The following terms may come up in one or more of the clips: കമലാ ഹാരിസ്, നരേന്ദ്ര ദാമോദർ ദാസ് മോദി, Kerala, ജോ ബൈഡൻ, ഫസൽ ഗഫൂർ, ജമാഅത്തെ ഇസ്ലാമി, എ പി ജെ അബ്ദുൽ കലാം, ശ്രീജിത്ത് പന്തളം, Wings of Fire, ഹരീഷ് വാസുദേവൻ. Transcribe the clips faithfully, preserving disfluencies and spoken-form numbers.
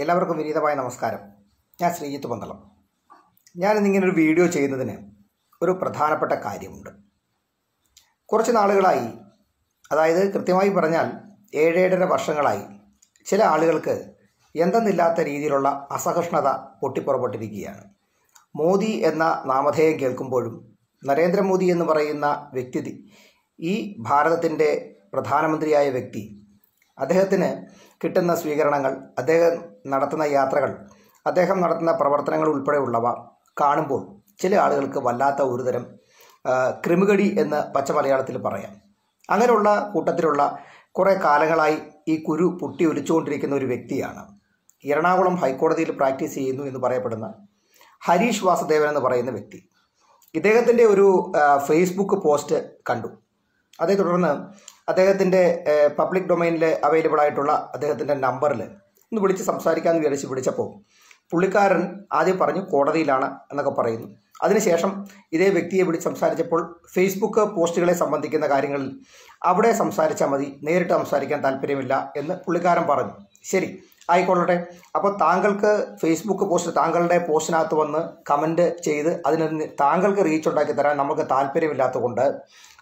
എല്ലാവർക്കും വിനീതമായ നമസ്കാരം. ഞാൻ ശ്രീജിത്ത് പന്തളം. ഞാനിന്നിങ്ങനൊരു വീഡിയോ ചെയ്യുന്നതിന് ഒരു പ്രധാനപ്പെട്ട കാര്യമുണ്ട്. കുറച്ച് നാളുകളായി, അതായത് കൃത്യമായി പറഞ്ഞാൽ ഏഴേഴര വർഷങ്ങളായി ചില ആളുകൾക്ക് എന്തെന്നില്ലാത്ത രീതിയിലുള്ള അസഹിഷ്ണുത പൊട്ടിപ്പുറപ്പെട്ടിരിക്കുകയാണ്. മോദി എന്ന നാമധേയം കേൾക്കുമ്പോഴും നരേന്ദ്രമോദി എന്ന് പറയുന്ന വ്യക്തി, ഈ ഭാരതത്തിൻ്റെ പ്രധാനമന്ത്രിയായ വ്യക്തി, അദ്ദേഹത്തിന് കിട്ടുന്ന സ്വീകരണങ്ങൾ, അദ്ദേഹം നടത്തുന്ന യാത്രകൾ, അദ്ദേഹം നടത്തുന്ന പ്രവർത്തനങ്ങൾ ഉൾപ്പെടെയുള്ളവ കാണുമ്പോൾ ചില ആളുകൾക്ക് വല്ലാത്ത ഒരുതരം ക്രിമികടി എന്ന് പച്ച മലയാളത്തിൽ പറയാം. അങ്ങനെയുള്ള കൂട്ടത്തിലുള്ള കുറേ കാലങ്ങളായി ഈ കുരു പൊട്ടി ഒലിച്ചുകൊണ്ടിരിക്കുന്ന ഒരു വ്യക്തിയാണ് എറണാകുളം ഹൈക്കോടതിയിൽ പ്രാക്ടീസ് ചെയ്യുന്നു എന്ന് പറയപ്പെടുന്ന ഹരീഷ് വാസുദേവൻ എന്ന് പറയുന്ന വ്യക്തി. ഇദ്ദേഹത്തിൻ്റെ ഒരു ഫേസ്ബുക്ക് പോസ്റ്റ് കണ്ടു. അതേ തുടർന്ന് അദ്ദേഹത്തിൻ്റെ പബ്ലിക് ഡൊമൈനിൽ അവൈലബിൾ ആയിട്ടുള്ള അദ്ദേഹത്തിൻ്റെ നമ്പറിൽ ഒന്ന് വിളിച്ച് സംസാരിക്കാമെന്ന് വിചാരിച്ച് വിളിച്ചപ്പോൾ പുള്ളിക്കാരൻ ആദ്യം പറഞ്ഞു കോടതിയിലാണ് എന്നൊക്കെ പറയുന്നു. അതിനുശേഷം ഇതേ വ്യക്തിയെ വിളിച്ച് സംസാരിച്ചപ്പോൾ ഫേസ്ബുക്ക് പോസ്റ്റുകളെ സംബന്ധിക്കുന്ന കാര്യങ്ങളിൽ അവിടെ സംസാരിച്ചാൽ മതി, നേരിട്ട് സംസാരിക്കാൻ താല്പര്യമില്ല എന്ന് പുള്ളിക്കാരൻ പറഞ്ഞു. ശരി, ആയിക്കൊള്ളട്ടെ. അപ്പോൾ താങ്കൾക്ക് ഫേസ്ബുക്ക് പോസ്റ്റ്, താങ്കളുടെ പോസ്റ്റിനകത്ത് വന്ന് കമൻറ്റ് ചെയ്ത് അതിന് താങ്കൾക്ക് റീച്ച് ഉണ്ടാക്കി തരാൻ നമുക്ക് താല്പര്യമില്ലാത്തതുകൊണ്ട്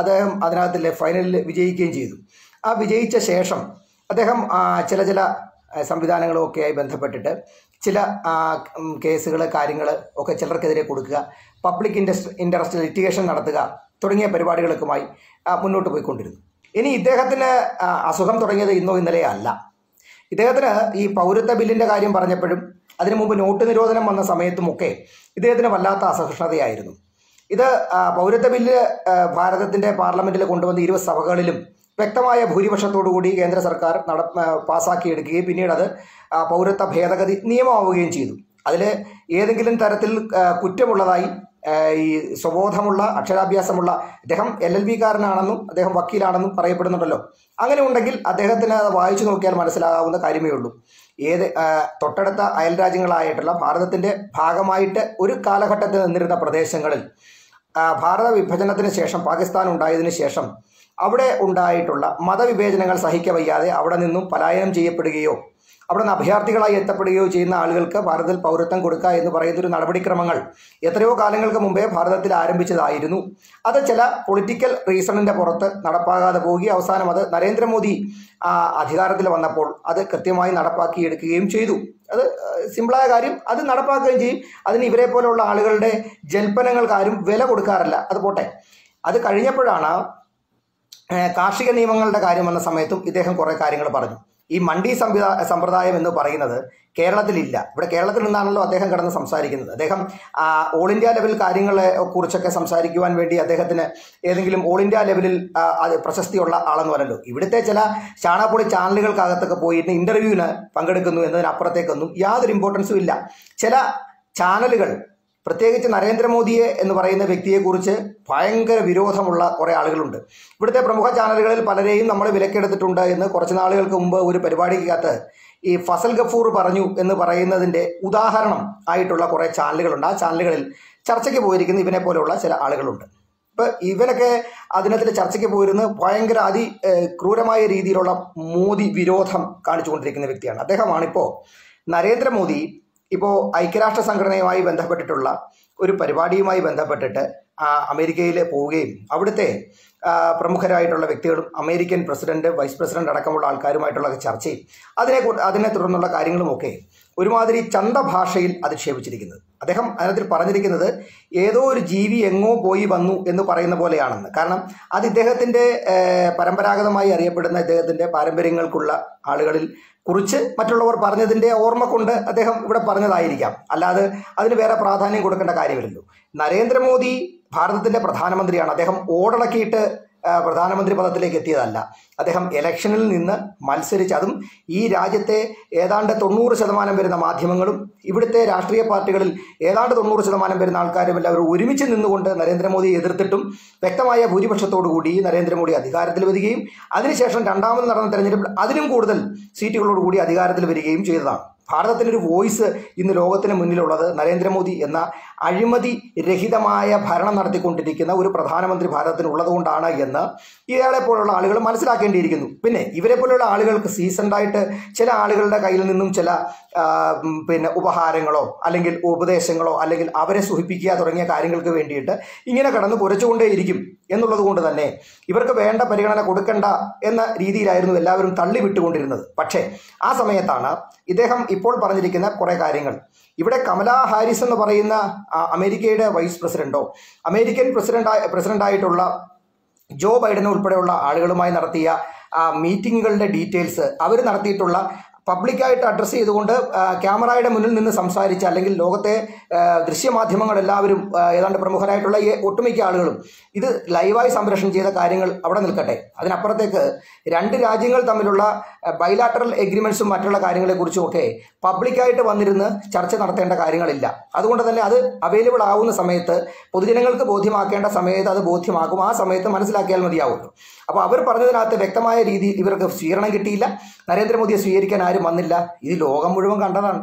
അദ്ദേഹം അതിനകത്തിലെ ഫൈനലിൽ വിജയിക്കുകയും ചെയ്തു. ആ വിജയിച്ച ശേഷം അദ്ദേഹം ചില ചില സംവിധാനങ്ങളുമൊക്കെയായി ബന്ധപ്പെട്ടിട്ട് ചില കേസുകൾ, കാര്യങ്ങൾ ഒക്കെ ചിലർക്കെതിരെ കൊടുക്കുക, പബ്ലിക് ഇൻട്രസ്റ്റ് ഇൻട്രസ്റ്റ് ലിറ്റിഗേഷൻ നടത്തുക തുടങ്ങിയ പരിപാടികൾക്കുമായി മുന്നോട്ട് പോയിക്കൊണ്ടിരുന്നു. ഇനി ഇദ്ദേഹത്തിന് അസുഖം തുടങ്ങിയത് ഇന്നോ ഇന്നലെയോ അല്ല. ഇദ്ദേഹത്തിന് ഈ പൗരത്വ ബില്ലിൻ്റെ കാര്യം പറഞ്ഞപ്പോഴും അതിനു മുമ്പ് നോട്ട് നിരോധനം വന്ന സമയത്തുമൊക്കെ ഇദ്ദേഹത്തിന് വല്ലാത്ത അസഹിഷ്ണുതയായിരുന്നു. ഇത് പൗരത്വ ബില്ല് ഭാരതത്തിൻ്റെ പാർലമെൻറ്റിൽ കൊണ്ടുവന്ന ഇരുപത് സഭകളിലും വ്യക്തമായ ഭൂരിപക്ഷത്തോടുകൂടി കേന്ദ്ര സർക്കാർ നട പാസ്സാക്കിയെടുക്കുകയും പിന്നീട് അത് പൗരത്വ ഭേദഗതി നിയമമാവുകയും ചെയ്തു. അതിൽ ഏതെങ്കിലും തരത്തിൽ കുറ്റമുള്ളതായി ഈ സ്വബോധമുള്ള, അക്ഷരാഭ്യാസമുള്ള, അദ്ദേഹം എൽ എൽ ബി കാരനാണെന്നും അദ്ദേഹം വക്കീലാണെന്നും പറയപ്പെടുന്നുണ്ടല്ലോ, അങ്ങനെ ഉണ്ടെങ്കിൽ അദ്ദേഹത്തിന് അത് വായിച്ചു നോക്കിയാൽ മനസ്സിലാകാവുന്ന കാര്യമേ ഉള്ളൂ. ഏത് തൊട്ടടുത്ത അയൽ രാജ്യങ്ങളായിട്ടുള്ള ഭാരതത്തിൻ്റെ ഭാഗമായിട്ട് ഒരു കാലഘട്ടത്തിൽ നിന്നിരുന്ന പ്രദേശങ്ങളിൽ ഭാരത വിഭജനത്തിന് ശേഷം, പാകിസ്ഥാൻ ഉണ്ടായതിനു ശേഷം അവിടെ ഉണ്ടായിട്ടുള്ള മതവിവേചനങ്ങൾ സഹിക്കാൻ വയ്യാതെ അവിടെ നിന്നും പലായനം ചെയ്യപ്പെടുകയോ അവിടെ നിന്ന് അഭയാർത്ഥികളായി എത്തപ്പെടുകയോ ചെയ്യുന്ന ആളുകൾക്ക് ഭാരതത്തിൽ പൗരത്വം കൊടുക്കുക എന്ന് പറയുന്നൊരു നടപടിക്രമങ്ങൾ എത്രയോ കാലങ്ങൾക്ക് മുമ്പേ ഭാരതത്തിൽ ആരംഭിച്ചതായിരുന്നു. അത് ചില പൊളിറ്റിക്കൽ റീസണിൻ്റെ പുറത്ത് നടപ്പാകാതെ പോവുകയും അവസാനം അത് നരേന്ദ്രമോദി അധികാരത്തിൽ വന്നപ്പോൾ അത് കൃത്യമായി നടപ്പാക്കിയെടുക്കുകയും ചെയ്തു. അത് സിമ്പിളായ കാര്യം, അത് നടപ്പാക്കുകയും ചെയ്യും. അതിന് ഇവരെ പോലെയുള്ള ആളുകളുടെ ജൽപ്പനങ്ങൾക്കാരും വില കൊടുക്കാറില്ല. അത് പോട്ടെ. അത് കഴിഞ്ഞപ്പോഴാണ് കാർഷിക നിയമങ്ങളുടെ കാര്യം വന്ന സമയത്തും ഇദ്ദേഹം കുറേ കാര്യങ്ങൾ പറഞ്ഞു. ഈ മണ്ഡി സംവിധാ സമ്പ്രദായം എന്ന് പറയുന്നത് കേരളത്തിലില്ല. ഇവിടെ കേരളത്തിൽ നിന്നാണല്ലോ അദ്ദേഹം കടന്ന് സംസാരിക്കുന്നത്. അദ്ദേഹം ഓൾ ഇന്ത്യ ലെവൽ കാര്യങ്ങളെ കുറിച്ചൊക്കെ സംസാരിക്കുവാൻ വേണ്ടി അദ്ദേഹത്തിന് ഏതെങ്കിലും ഓൾ ഇന്ത്യ ലെവലിൽ അത് പ്രശസ്തിയുള്ള ആളെന്ന് പറയല്ലോ. ഇവിടുത്തെ ചില ചാണാപ്പൊളി ചാനലുകൾക്കകത്തൊക്കെ പോയിട്ട് ഇൻ്റർവ്യൂവിന് പങ്കെടുക്കുന്നു എന്നതിനപ്പുറത്തേക്കൊന്നും യാതൊരു ഇമ്പോർട്ടൻസും ഇല്ല. ചില ചാനലുകൾ, പ്രത്യേകിച്ച് നരേന്ദ്രമോദിയെ എന്ന് പറയുന്ന വ്യക്തിയെക്കുറിച്ച് ഭയങ്കര വിരോധമുള്ള കുറേ ആളുകളുണ്ട്. ഇവിടുത്തെ പ്രമുഖ ചാനലുകളിൽ പലരെയും നമ്മൾ വിലക്കെടുത്തിട്ടുണ്ട് എന്ന് കുറച്ച് നാളുകൾക്ക് മുമ്പ് ഒരു പരിപാടിക്കകത്ത് ഈ ഫസൽ ഗഫൂർ പറഞ്ഞു എന്ന് പറയുന്നതിൻ്റെ ഉദാഹരണം ആയിട്ടുള്ള കുറേ ചാനലുകളുണ്ട്. ആ ചാനലുകളിൽ ചർച്ചയ്ക്ക് പോയിരിക്കുന്ന ഇവനെ പോലെയുള്ള ചില ആളുകളുണ്ട്. ഇപ്പോൾ ഇവനൊക്കെ അതിനകത്തിൽ ചർച്ചയ്ക്ക് പോയിരുന്ന ഭയങ്കര അതി ക്രൂരമായ രീതിയിലുള്ള മോദി വിരോധം കാണിച്ചുകൊണ്ടിരിക്കുന്ന വ്യക്തിയാണ്. അദ്ദേഹമാണിപ്പോൾ നരേന്ദ്രമോദി ഇപ്പോൾ ഐക്യരാഷ്ട്ര സംഘടനയുമായി ബന്ധപ്പെട്ടിട്ടുള്ള ഒരു പരിപാടിയുമായി ബന്ധപ്പെട്ടിട്ട് അമേരിക്കയിൽ പോവുകയും അവിടുത്തെ പ്രമുഖരായിട്ടുള്ള വ്യക്തികളും അമേരിക്കൻ പ്രസിഡന്റ്, വൈസ് പ്രസിഡന്റ് അടക്കമുള്ള ആൾക്കാരുമായിട്ടുള്ള ചർച്ചയും അതിനെ അതിനെ തുടർന്നുള്ള കാര്യങ്ങളുമൊക്കെ ഒരുമാതിരി ചന്തഭാഷയിൽ അധിക്ഷേപിച്ചിരിക്കുന്നത്. അദ്ദേഹം അതിനകത്ത് പറഞ്ഞിരിക്കുന്നത് ഏതോ ഒരു ജീവി എങ്ങോ പോയി വന്നു എന്ന് പറയുന്ന പോലെയാണെന്ന്. കാരണം അത് ഇദ്ദേഹത്തിൻ്റെ പരമ്പരാഗതമായി അറിയപ്പെടുന്ന ഇദ്ദേഹത്തിൻ്റെ പാരമ്പര്യങ്ങൾക്കുള്ള ആളുകളിൽ കുറിച്ച് മറ്റുള്ളവർ പറഞ്ഞതിൻ്റെ ഓർമ്മ കൊണ്ട് അദ്ദേഹം ഇവിടെ പറഞ്ഞതായിരിക്കാം, അല്ലാതെ അതിന് വേറെ പ്രാധാന്യം കൊടുക്കേണ്ട കാര്യമില്ലല്ലോ. നരേന്ദ്രമോദി ഭാരതത്തിൻ്റെ പ്രധാനമന്ത്രിയാണ്. അദ്ദേഹം ഓടണക്കിയിട്ട് പ്രധാനമന്ത്രി പദത്തിലേക്ക് എത്തിയതല്ല. അദ്ദേഹം ഇലക്ഷനിൽ നിന്ന് മത്സരിച്ച്, അതും ഈ രാജ്യത്തെ ഏതാണ്ട് തൊണ്ണൂറ് ശതമാനം വരുന്ന മാധ്യമങ്ങളും ഇവിടുത്തെ രാഷ്ട്രീയ പാർട്ടികളിൽ ഏതാണ്ട് തൊണ്ണൂറ് ശതമാനം വരുന്ന ആൾക്കാരും എല്ലാവരും ഒരുമിച്ച് നിന്നുകൊണ്ട് നരേന്ദ്രമോദിയെ എതിർത്തിട്ടും വ്യക്തമായ ഭൂരിപക്ഷത്തോടുകൂടി നരേന്ദ്രമോദി അധികാരത്തിൽ വരികയും അതിനുശേഷം രണ്ടാമത് നടന്ന തെരഞ്ഞെടുപ്പിൽ അതിലും കൂടുതൽ സീറ്റുകളോടുകൂടി അധികാരത്തിൽ വരികയും ചെയ്തതാണ്. ഭാരതത്തിനൊരു വോയിസ് ഇന്ന് ലോകത്തിന് മുന്നിലുള്ളത് നരേന്ദ്രമോദി എന്ന അഴിമതി രഹിതമായ ഭരണം നടത്തിക്കൊണ്ടിരിക്കുന്ന ഒരു പ്രധാനമന്ത്രി ഭാരതത്തിന് ഉള്ളതുകൊണ്ടാണ് എന്ന് ഇയാളെ പോലുള്ള ആളുകൾ മനസ്സിലാക്കേണ്ടിയിരിക്കുന്നു. പിന്നെ ഇവരെ പോലെയുള്ള ആളുകൾക്ക് സീസൺഡായിട്ട് ചില ആളുകളുടെ കയ്യിൽ നിന്നും ചില പിന്നെ ഉപഹാരങ്ങളോ അല്ലെങ്കിൽ ഉപദേശങ്ങളോ അല്ലെങ്കിൽ അവരെ സുഖിപ്പിക്കുക തുടങ്ങിയ കാര്യങ്ങൾക്ക് വേണ്ടിയിട്ട് ഇങ്ങനെ കടന്ന് കുറച്ചുകൊണ്ടേയിരിക്കും എന്നുള്ളത് കൊണ്ട് തന്നെ ഇവർക്ക് വേണ്ട പരിഗണന കൊടുക്കണ്ട എന്ന രീതിയിലായിരുന്നു എല്ലാവരും തള്ളിവിട്ടുകൊണ്ടിരുന്നത്. പക്ഷേ ആ സമയത്താണ് ഇദ്ദേഹം ഇപ്പോൾ പറഞ്ഞിരിക്കുന്ന കുറേ കാര്യങ്ങൾ. ഇവിടെ കമലാ ഹാരിസ് എന്ന് പറയുന്ന അമേരിക്കയുടെ വൈസ് പ്രസിഡന്റോ അമേരിക്കൻ പ്രസിഡന്റ് പ്രസിഡന്റായിട്ടുള്ള ജോ ബൈഡൻ ഉൾപ്പെടെയുള്ള ആളുകളുമായി നടത്തിയ മീറ്റിങ്ങുകളുടെ ഡീറ്റെയിൽസ് അവർ നടത്തിയിട്ടുള്ള പബ്ലിക്കായിട്ട് അഡ്രസ്സ് ചെയ്തുകൊണ്ട് ക്യാമറയുടെ മുന്നിൽ നിന്ന് സംസാരിച്ച, അല്ലെങ്കിൽ ലോകത്തെ ദൃശ്യമാധ്യമങ്ങളെല്ലാവരും ഏതാണ്ട് പ്രമുഖരായിട്ടുള്ള ഒട്ടുമിക്ക ആളുകളും ഇത് ലൈവായി സംപ്രേഷണം ചെയ്ത കാര്യങ്ങൾ അവിടെ നിൽക്കട്ടെ, അതിനപ്പുറത്തേക്ക് രണ്ട് രാജ്യങ്ങൾ തമ്മിലുള്ള ബൈലാറ്ററൽ എഗ്രിമെൻറ്റ്സും മറ്റുള്ള കാര്യങ്ങളെക്കുറിച്ചുമൊക്കെ പബ്ലിക്കായിട്ട് വന്നിരുന്ന് ചർച്ച നടത്തേണ്ട കാര്യങ്ങളില്ല. അതുകൊണ്ട് തന്നെ അത് അവൈലബിൾ ആവുന്ന സമയത്ത്, പൊതുജനങ്ങൾക്ക് ബോധ്യമാക്കേണ്ട സമയത്ത് അത് ബോധ്യമാക്കും. ആ സമയത്ത് മനസ്സിലാക്കിയാൽ മതിയാവുള്ളൂ. അപ്പോൾ അവർ പറഞ്ഞതിനകത്ത് വ്യക്തമായ രീതിയിൽ ഇവർക്ക് സ്വീകരണം കിട്ടിയില്ല, നരേന്ദ്രമോദിയെ സ്വീകരിക്കാൻ വന്നില്ല. ഇത് ലോകം മുഴുവൻ കണ്ടതാണ്.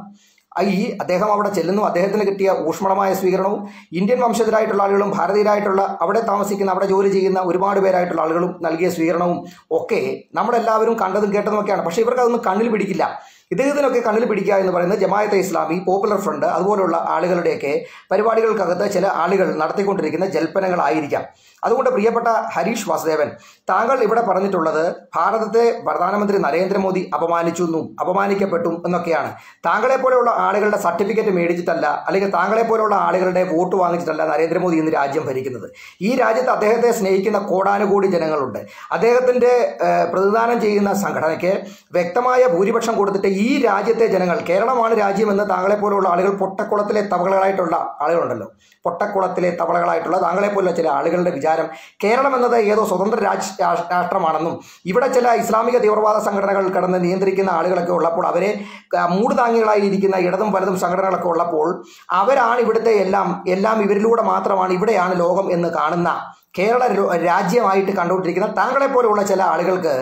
ഈ അദ്ദേഹം അവിടെ ചെല്ലുന്നു, അദ്ദേഹത്തിന് കിട്ടിയ ഊഷ്മളമായ സ്വീകരണവും ഇന്ത്യൻ വംശജരായിട്ടുള്ള ആളുകളും ഭാരതീയരായിട്ടുള്ള അവിടെ താമസിക്കുന്ന അവിടെ ജോലി ചെയ്യുന്ന ഒരുപാട് പേരായിട്ടുള്ള ആളുകളും നൽകിയ സ്വീകരണവും ഒക്കെ നമ്മളെല്ലാവരും കണ്ടതും കേട്ടതുമൊക്കെയാണ്. പക്ഷേ ഇവർക്ക് അതൊന്നും കണ്ണിൽ പിടിക്കില്ല. ഇദ്ദേഹത്തിനൊക്കെ കണ്ണിൽ പിടിക്കുക എന്ന് പറയുന്നത് ജമാഅത്തെ ഇസ്ലാമി, പോപ്പുലർ ഫ്രണ്ട് അതുപോലുള്ള ആളുകളുടെയൊക്കെ പരിപാടികൾക്കകത്ത് ചില ആളുകൾ നടത്തിക്കൊണ്ടിരിക്കുന്ന ജൽപ്പനങ്ങളായിരിക്കാം. അതുകൊണ്ട് പ്രിയപ്പെട്ട ഹരീഷ് വാസുദേവൻ, താങ്കൾ ഇവിടെ പറഞ്ഞിട്ടുള്ളത് ഭാരതത്തെ പ്രധാനമന്ത്രി നരേന്ദ്രമോദി അപമാനിച്ചു എന്നും അപമാനിക്കപ്പെട്ടു എന്നൊക്കെയാണ്. താങ്കളെ പോലെയുള്ള ആളുകളുടെ സർട്ടിഫിക്കറ്റ് മേടിച്ചിട്ടല്ല, അല്ലെങ്കിൽ താങ്കളെ പോലെയുള്ള ആളുകളുടെ വോട്ട് വാങ്ങിച്ചിട്ടല്ല നരേന്ദ്രമോദി ഇന്ന് രാജ്യം ഭരിക്കുന്നത്. ഈ രാജ്യത്ത് അദ്ദേഹത്തെ സ്നേഹിക്കുന്ന കോടാനുകോടി ജനങ്ങളുണ്ട്. അദ്ദേഹത്തിൻ്റെ പ്രതിദാനം ചെയ്യുന്ന സംഘടനയ്ക്ക് വ്യക്തമായ ഭൂരിപക്ഷം കൊടുത്തിട്ട് ഈ രാജ്യത്തെ ജനങ്ങൾ, കേരളമാണ് രാജ്യമെന്ന് താങ്കളെ പോലെയുള്ള ആളുകൾ, പൊട്ടക്കുളത്തിലെ തവളകളായിട്ടുള്ള ആളുകളുണ്ടല്ലോ, പൊട്ടക്കുളത്തിലെ തവളകളായിട്ടുള്ള താങ്കളെ പോലുള്ള ചില ആളുകളുടെ വിചാരം കേരളം എന്നത് ഏതോ സ്വതന്ത്ര രാജ് രാഷ്ട്രമാണെന്നും ഇവിടെ ചില ഇസ്ലാമിക തീവ്രവാദ സംഘടനകൾ കടന്ന് നിയന്ത്രിക്കുന്ന ആളുകളൊക്കെ ഉള്ളപ്പോൾ, അവരെ മൂടുതാങ്ങികളായി ഇരിക്കുന്ന ഇടതും വലതും സംഘടനകളൊക്കെ ഉള്ളപ്പോൾ, അവരാണ് ഇവിടുത്തെ എല്ലാം എല്ലാം ഇവരിലൂടെ മാത്രമാണ് ഇവിടെയാണ് ലോകം എന്ന് കാണുന്ന കേരള രാജ്യമായിട്ട് കണ്ടുകൊണ്ടിരിക്കുന്ന താങ്കളെ പോലെയുള്ള ചില ആളുകൾക്ക്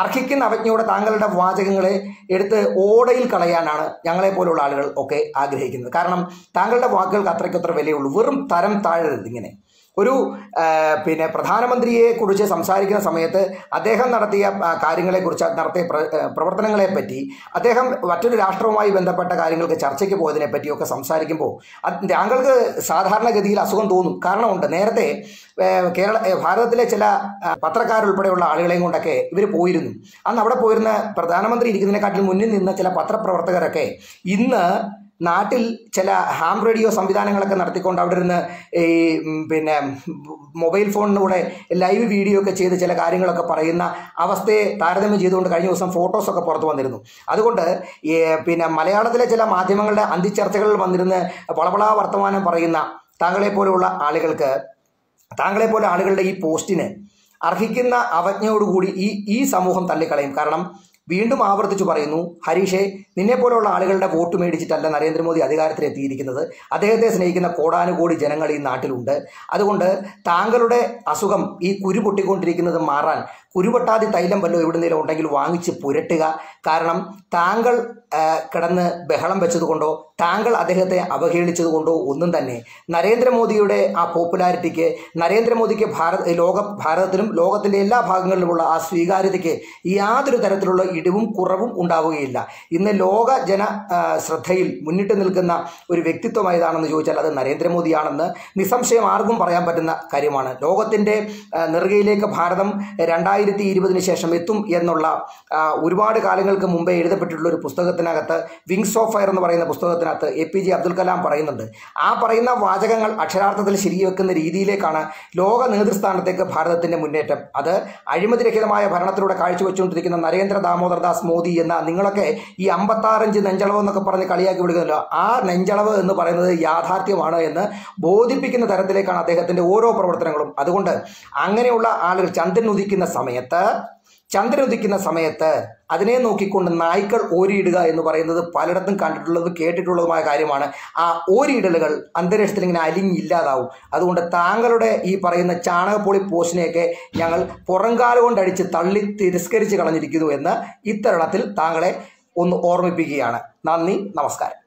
അർഹിക്കുന്ന അവജ്ഞയോടെ താങ്കളുടെ വാചകങ്ങളെ എടുത്ത് ഓടയിൽ കളയാനാണ് ഞങ്ങളെ പോലുള്ള ആളുകൾ ഒക്കെ ആഗ്രഹിക്കുന്നത്. കാരണം താങ്കളുടെ വാക്കുകൾക്ക് അത്രയ്ക്കത്ര വിലയുള്ളൂ. വെറും തരം താഴരുത്. ഇങ്ങനെ ഒരു പിന്നെ പ്രധാനമന്ത്രിയെ കുറിച്ച് സംസാരിക്കുന്ന സമയത്ത് അദ്ദേഹം നടത്തിയ കാര്യങ്ങളെക്കുറിച്ച്, നടത്തിയ പ്രവർത്തനങ്ങളെപ്പറ്റി, അദ്ദേഹം മറ്റൊരു രാഷ്ട്രവുമായി ബന്ധപ്പെട്ട കാര്യങ്ങൾക്ക് ചർച്ചയ്ക്ക് പോയതിനെ പറ്റിയൊക്കെ സംസാരിക്കുമ്പോൾ താങ്കൾക്ക് സാധാരണഗതിയിൽ അസുഖം തോന്നും. കാരണമുണ്ട്, നേരത്തെ കേരള ഭാരതത്തിലെ ചില പത്രക്കാരുൾപ്പെടെയുള്ള ആളുകളെയും കൊണ്ടൊക്കെ ഇവർ പോയിരുന്നു. അന്ന് അവിടെ പോയിരുന്ന പ്രധാനമന്ത്രി ഇരിക്കുന്നതിനെക്കാട്ടിൽ മുന്നിൽ നിന്ന ചില പത്രപ്രവർത്തകരൊക്കെ ഇന്ന് നാട്ടിൽ ചില ഹാം റേഡിയോ സംവിധാനങ്ങളൊക്കെ നടത്തിക്കൊണ്ട് അവിടെ ഇരുന്ന് ഈ പിന്നെ മൊബൈൽ ഫോണിലൂടെ ലൈവ് വീഡിയോ ഒക്കെ ചെയ്ത് ചില കാര്യങ്ങളൊക്കെ പറയുന്ന അവസ്ഥയെ താരതമ്യം ചെയ്തുകൊണ്ട് കഴിഞ്ഞ ദിവസം ഫോട്ടോസൊക്കെ പുറത്ത് വന്നിരുന്നു. അതുകൊണ്ട് പിന്നെ മലയാളത്തിലെ ചില മാധ്യമങ്ങളുടെ അന്തിച്ചർച്ചകളിൽ വന്നിരുന്ന് വളവളാ വർത്തമാനം പറയുന്ന താങ്കളെപ്പോലെയുള്ള ആളുകൾക്ക്, താങ്കളെപ്പോലെ ആളുകളുടെ ഈ പോസ്റ്റിന് അർഹിക്കുന്ന അവജ്ഞയോടുകൂടി ഈ ഈ സമൂഹം തള്ളിക്കളയും. കാരണം വീണ്ടും ആവർത്തിച്ചു പറയുന്നു, ഹരീഷെ, നിന്നെപ്പോലുള്ള ആളുകളുടെ വോട്ട് മേടിച്ചിട്ടല്ല നരേന്ദ്രമോദി അധികാരത്തിലെത്തിയിരിക്കുന്നത്. അദ്ദേഹത്തെ സ്നേഹിക്കുന്ന കോടാനുകോടി ജനങ്ങൾ ഈ നാട്ടിലുണ്ട്. അതുകൊണ്ട് താങ്കളുടെ അസുഖം, ഈ കുരു പൊട്ടിക്കൊണ്ടിരിക്കുന്നത് മാറാൻ കുരുപൊട്ടാതി തൈലം വല്ലതും എവിടുന്നേലും ഉണ്ടെങ്കിൽ വാങ്ങിച്ച് പുരട്ടുക. കാരണം താങ്കൾ കിടന്ന് ബഹളം വെച്ചതുകൊണ്ടോ താങ്കൾ അദ്ദേഹത്തെ അവഹേളിച്ചത് കൊണ്ടോ ഒന്നും തന്നെ നരേന്ദ്രമോദിയുടെ ആ പോപ്പുലാരിറ്റിക്ക്, നരേന്ദ്രമോദിക്ക് ഭാരത ലോക ഭാരതത്തിലും ലോകത്തിൻ്റെ എല്ലാ ഭാഗങ്ങളിലുമുള്ള ആ സ്വീകാര്യതയ്ക്ക് യാതൊരു തരത്തിലുള്ള ഇടിവും കുറവും ഉണ്ടാവുകയില്ല. ഇന്ന് ലോക ജന ശ്രദ്ധയിൽ മുന്നിട്ട് നിൽക്കുന്ന ഒരു വ്യക്തിത്വം ഏതാണെന്ന് ചോദിച്ചാൽ അത് നരേന്ദ്രമോദിയാണെന്ന് നിസ്സംശയം ആർക്കും പറയാൻ പറ്റുന്ന കാര്യമാണ്. ലോകത്തിൻ്റെ നെറുകയിലേക്ക് ഭാരതം രണ്ടായിരത്തി ഇരുപതിന് ശേഷം എത്തും എന്നുള്ള ഒരുപാട് കാലങ്ങൾക്ക് മുമ്പേ എഴുതപ്പെട്ടിട്ടുള്ള ഒരു പുസ്തകത്തിനകത്ത്, വിങ്സ് ഓഫ് ഫയർ എന്ന് പറയുന്ന പുസ്തകത്തിനകത്ത് എ പി ജെ അബ്ദുൽ കലാം പറയുന്നുണ്ട്. ആ പറയുന്ന വാചകങ്ങൾ അക്ഷരാർത്ഥത്തിൽ ശരിവെക്കുന്ന രീതിയിലേക്കാണ് ലോക നേതൃസ്ഥാനത്തേക്ക് ഭാരതത്തിൻ്റെ മുന്നേറ്റം. അത് അഴിമതിരഹിതമായ ഭരണത്തിലൂടെ കാഴ്ചവെച്ചുകൊണ്ടിരിക്കുന്ന നരേന്ദ്ര ദാമോദർ ദാസ് മോദി എന്ന നിങ്ങളൊക്കെ ഈ അമ്പത്താറിഞ്ച് നെഞ്ചളവ് എന്നൊക്കെ പറഞ്ഞ് കളിയാക്കി വിടുകയല്ലോ, ആ നെഞ്ചളവ് എന്ന് പറയുന്നത് യാഥാർത്ഥ്യമാണ് എന്ന് ബോധിപ്പിക്കുന്ന തരത്തിലേക്കാണ് അദ്ദേഹത്തിൻ്റെ ഓരോ പ്രവർത്തനങ്ങളും. അതുകൊണ്ട് അങ്ങനെയുള്ള ആളുകൾ ചന്ദ്രൻ ഉദിക്കുന്ന സമയത്ത് ചന്ദ്രൻ ഉദിക്കുന്ന സമയത്ത് അതിനെ നോക്കിക്കൊണ്ട് നായ്ക്കൾ ഓരിയിടുക എന്ന് പറയുന്നത് പലയിടത്തും കണ്ടിട്ടുള്ളതും കേട്ടിട്ടുള്ളതുമായ കാര്യമാണ്. ആ ഓരിയിടലുകൾ അന്തരീക്ഷത്തിൽ ഇങ്ങനെ അലിഞ്ഞില്ലാതാവും. അതുകൊണ്ട് താങ്കളുടെ ഈ പറയുന്ന ചാണകപ്പൊളി പോസ്റ്റിനെയൊക്കെ ഞങ്ങൾ പുറംകാല കൊണ്ടടിച്ച് തള്ളി തിരസ്കരിച്ച് കളഞ്ഞിരിക്കുന്നു എന്ന് ഇത്തരണത്തിൽ താങ്കളെ ഒന്ന് ഓർമ്മിപ്പിക്കുകയാണ്. നന്ദി, നമസ്കാരം.